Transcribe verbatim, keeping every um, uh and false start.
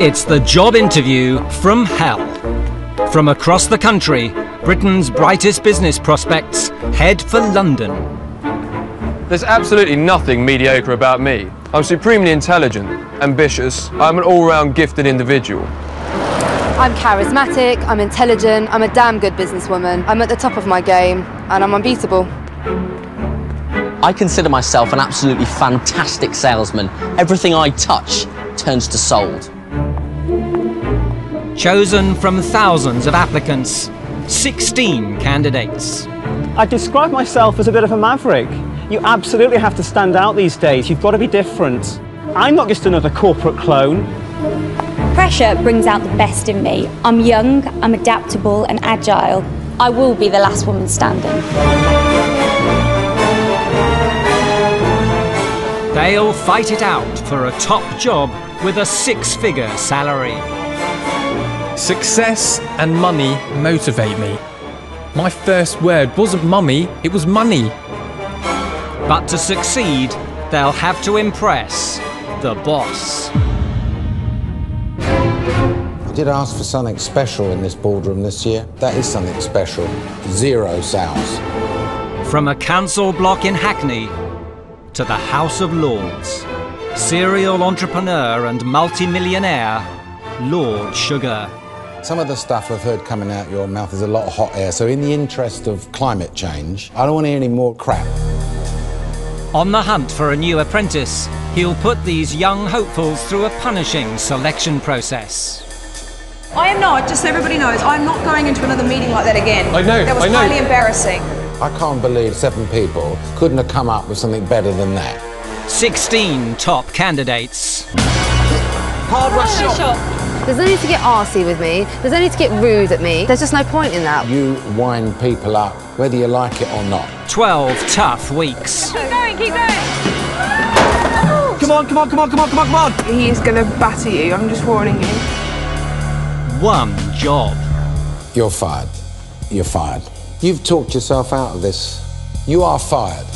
It's the job interview from hell. From across the country, Britain's brightest business prospects head for London. There's absolutely nothing mediocre about me. I'm supremely intelligent, ambitious, I'm an all-round gifted individual. I'm charismatic, I'm intelligent, I'm a damn good businesswoman. I'm at the top of my game and I'm unbeatable. I consider myself an absolutely fantastic salesman. Everything I touch turns to sold. Chosen from thousands of applicants, sixteen candidates. I describe myself as a bit of a maverick. You absolutely have to stand out these days. You've got to be different. I'm not just another corporate clone. Pressure brings out the best in me. I'm young, I'm adaptable and agile. I will be the last woman standing. They'll fight it out for a top job with a six-figure salary. Success and money motivate me. My first word wasn't mummy, it was money. But to succeed, they'll have to impress the boss. I did ask for something special in this boardroom this year. That is something special. Zero sales. From a council block in Hackney, to the House of Lords, serial entrepreneur and multi-millionaire, Lord Sugar. Some of the stuff I've heard coming out of your mouth is a lot of hot air, so in the interest of climate change, I don't want to hear any more crap. On the hunt for a new apprentice, he'll put these young hopefuls through a punishing selection process. I am not, just so everybody knows, I'm not going into another meeting like that again. I know, I know. That was highly embarrassing. I can't believe seven people couldn't have come up with something better than that. sixteen top candidates. Hard rush shot. There's no need to get arsey with me. There's no need to get rude at me. There's just no point in that. You wind people up, whether you like it or not. twelve tough weeks. Keep going, keep going. Come on, come on, come on, come on, come on, come on. He's going to batter you. I'm just warning you. One job. You're fired. You're fired. You've talked yourself out of this. You are fired.